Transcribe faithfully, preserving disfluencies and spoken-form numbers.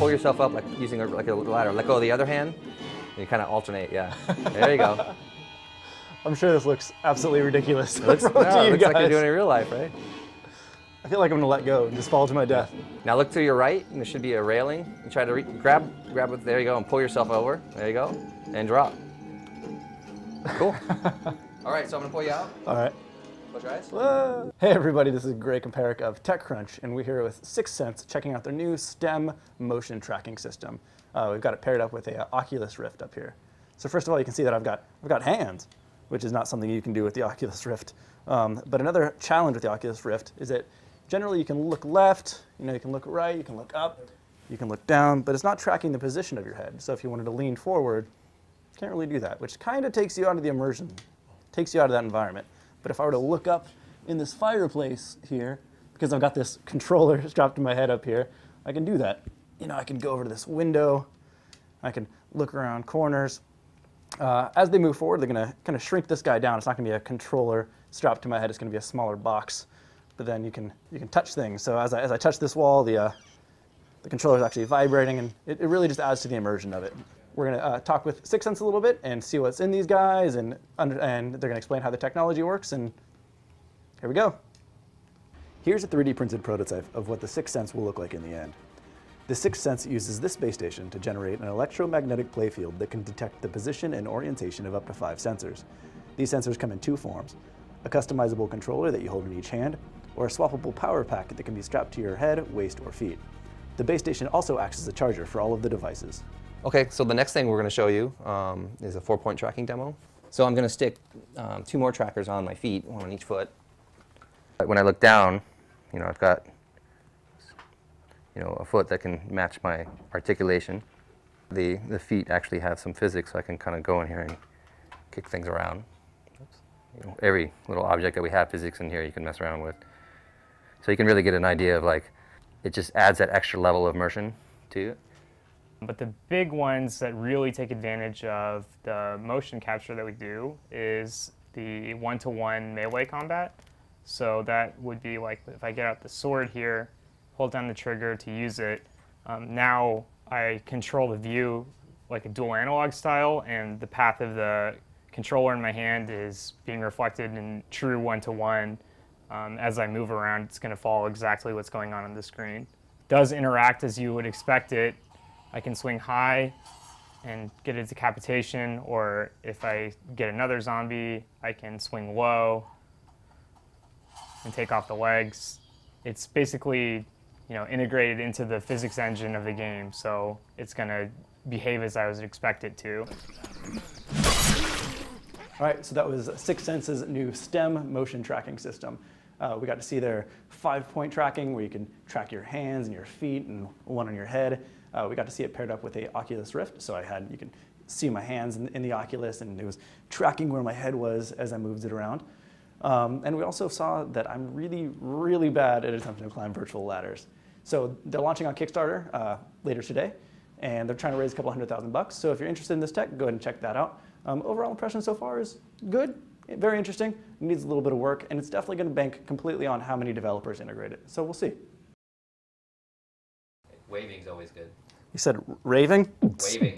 pull yourself up like using a, like a ladder. Let go of the other hand, and you kind of alternate, yeah. There you go. I'm sure this looks absolutely ridiculous. It looks, no, to you it looks guys. like you're doing it in real life, right? I feel like I'm going to let go and just fall to my death. Now look to your right, and there should be a railing. And try to re grab, grab it, there you go, and pull yourself over. There you go, and drop. Cool. All right, so I'm going to pull you out. All right. Close your eyes. Whoa. Hey everybody, this is Greg Kumparak of TechCrunch, and we're here with Sixth Sense checking out their new STEM motion tracking system. Uh, we've got it paired up with a uh, Oculus Rift up here. So first of all, you can see that I've got I've got hands, which is not something you can do with the Oculus Rift. Um, but another challenge with the Oculus Rift is that generally you can look left, you know, you can look right, you can look up, you can look down, but it's not tracking the position of your head. So if you wanted to lean forward, you can't really do that, which kind of takes you out of the immersion, takes you out of that environment. But if I were to look up in this fireplace here, because I've got this controller strapped to my head up here, I can do that. You know, I can go over to this window. I can look around corners. Uh, as they move forward, they're going to kind of shrink this guy down. It's not going to be a controller strapped to my head. It's going to be a smaller box. But then you can you can touch things. So as I, as I touch this wall, the uh, the controller is actually vibrating, and it, it really just adds to the immersion of it. We're going to uh, talk with Sixense a little bit and see what's in these guys, and, and they're going to explain how the technology works, and here we go. Here's a three D printed prototype of what the Sixense will look like in the end. The Sixense uses this base station to generate an electromagnetic playfield that can detect the position and orientation of up to five sensors. These sensors come in two forms, a customizable controller that you hold in each hand, or a swappable power packet that can be strapped to your head, waist, or feet. The base station also acts as a charger for all of the devices. Okay, so the next thing we're going to show you um, is a four-point tracking demo. So I'm going to stick um, two more trackers on my feet, one on each foot. When I look down, you know, I've got, you know, a foot that can match my articulation. The, the feet actually have some physics, so I can kind of go in here and kick things around. You know, every little object that we have physics in here you can mess around with. So you can really get an idea of, like, it just adds that extra level of immersion to it. But the big ones that really take advantage of the motion capture that we do is the one-to-one melee combat. So that would be like if I get out the sword here, hold down the trigger to use it, um, now I control the view like a dual analog style, and the path of the controller in my hand is being reflected in true one-to-one. Um, as I move around, it's going to follow exactly what's going on on the screen. It does interact as you would expect it. I can swing high and get a decapitation, or if I get another zombie, I can swing low and take off the legs. It's basically, you know, integrated into the physics engine of the game, so it's going to behave as I was expected to. All right, so that was Sixense's new STEM motion tracking system. Uh, we got to see their five-point tracking, where you can track your hands and your feet and one on your head. Uh, we got to see it paired up with a Oculus Rift, so I had you can see my hands in, in the Oculus, and it was tracking where my head was as I moved it around. Um, and we also saw that I'm really, really bad at attempting to climb virtual ladders. So they're launching on Kickstarter uh, later today, and they're trying to raise a couple hundred thousand bucks. So if you're interested in this tech, go ahead and check that out. Um, overall impression so far is good, very interesting, needs a little bit of work, and it's definitely going to bank completely on how many developers integrate it. So we'll see. Waving's always good. You said raving? Waving.